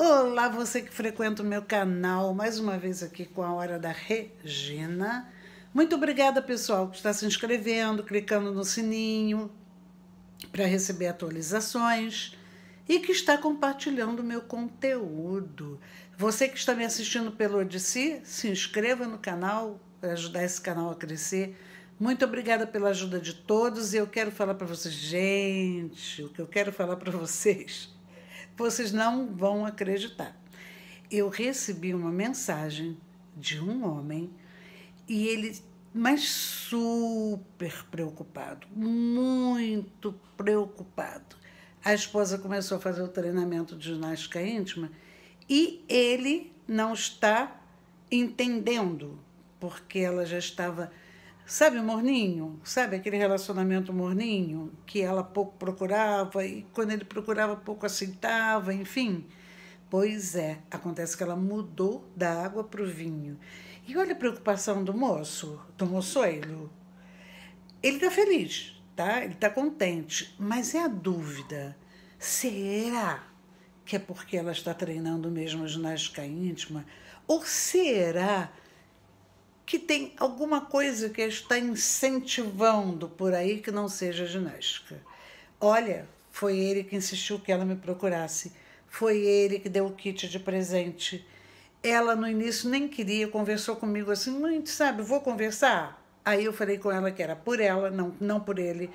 Olá, você que frequenta o meu canal, mais uma vez aqui com a Hora da Regina. Muito obrigada, pessoal, que está se inscrevendo, clicando no sininho para receber atualizações e que está compartilhando o meu conteúdo. Você que está me assistindo pelo Odissi, se inscreva no canal para ajudar esse canal a crescer. Muito obrigada pela ajuda de todos. E eu quero falar para vocês, gente, o que eu quero falar para vocês, vocês não vão acreditar. Eu recebi uma mensagem de um homem e ele, mas super preocupado, muito preocupado. A esposa começou a fazer o treinamento de ginástica íntima e ele não está entendendo, porque ela já estava... Sabe o morninho? Sabe aquele relacionamento morninho que ela pouco procurava e quando ele procurava pouco aceitava, enfim? Pois é, acontece que ela mudou da água para o vinho. E olha a preocupação do moço, do moçoelho. Ele está feliz, tá? Ele está contente, mas é a dúvida. Será que é porque ela está treinando mesmo a ginástica íntima? Ou será que tem alguma coisa que está incentivando por aí que não seja ginástica? Olha, foi ele que insistiu que ela me procurasse, foi ele que deu o kit de presente. Ela no início nem queria, conversou comigo assim, mãe, sabe, vou conversar? Aí eu falei com ela que era por ela, não por ele,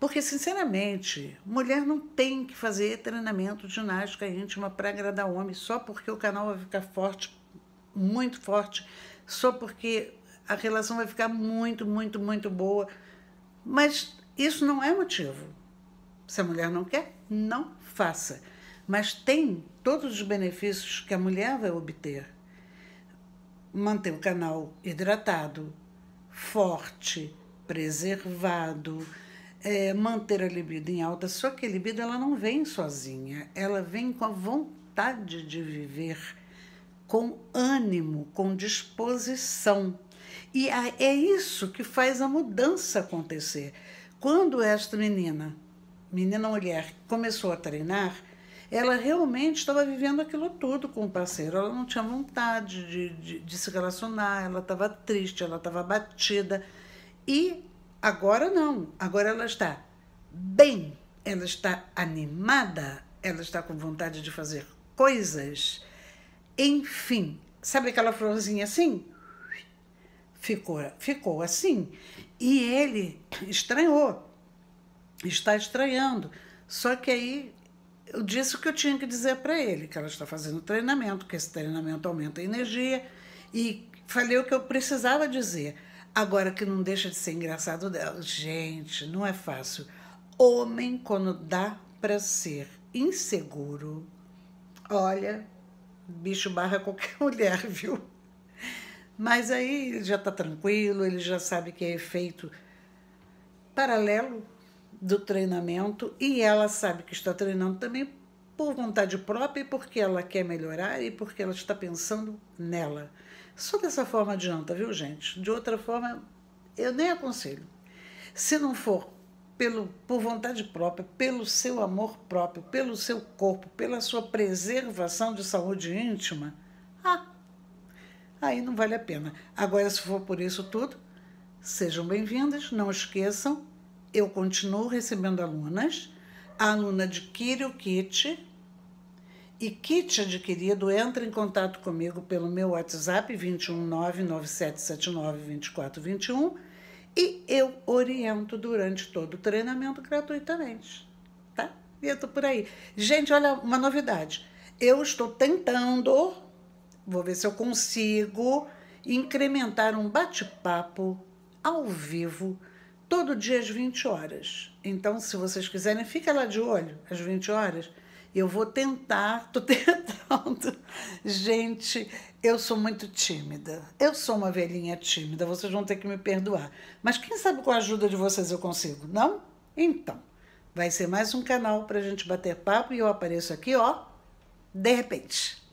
porque sinceramente, mulher não tem que fazer treinamento de ginástica íntima para agradar homem, só porque o canal vai ficar forte, muito forte, só porque a relação vai ficar muito boa. Mas isso não é motivo. Se a mulher não quer, não faça. Mas tem todos os benefícios que a mulher vai obter. Manter o canal hidratado, forte, preservado, manter a libido em alta. Só que a libido ela não vem sozinha, ela vem com a vontade de viver, com ânimo, com disposição. E é isso que faz a mudança acontecer. Quando esta menina mulher, começou a treinar, ela realmente estava vivendo aquilo tudo com o parceiro. Ela não tinha vontade de se relacionar, ela estava triste, ela estava abatida. E agora não, agora ela está bem, ela está animada, ela está com vontade de fazer coisas. Enfim, sabe aquela florzinha assim? Ficou assim. E ele estranhou, está estranhando. Só que aí eu disse o que eu tinha que dizer para ele, que ela está fazendo treinamento, que esse treinamento aumenta a energia, e falei o que eu precisava dizer. Agora que não deixa de ser engraçado dela. Gente, não é fácil. Homem, quando dá para ser inseguro, olha... bicho barra qualquer mulher, viu? Mas aí ele já está tranquilo, ele já sabe que é efeito paralelo do treinamento e ela sabe que está treinando também por vontade própria e porque ela quer melhorar e porque ela está pensando nela. Só dessa forma adianta, viu, gente? De outra forma, eu nem aconselho. Se não for por vontade própria, pelo seu amor próprio, pelo seu corpo, pela sua preservação de saúde íntima, aí não vale a pena. Agora, se for por isso tudo, sejam bem-vindas, não esqueçam, eu continuo recebendo alunas, a aluna adquire o kit, e kit adquirido, entra em contato comigo pelo meu WhatsApp, 219 9779 2421, e eu oriento durante todo o treinamento gratuitamente, tá? E eu tô por aí. Gente, olha uma novidade. Eu estou tentando, vou ver se eu consigo, incrementar um bate-papo ao vivo, todo dia às 20 horas. Então, se vocês quiserem, fica lá de olho, às 20 horas. Eu vou tentar, tô tentando. Gente, eu sou muito tímida. Eu sou uma velhinha tímida, vocês vão ter que me perdoar. Mas quem sabe com a ajuda de vocês eu consigo, não? Então, vai ser mais um canal pra gente bater papo e eu apareço aqui, ó, de repente.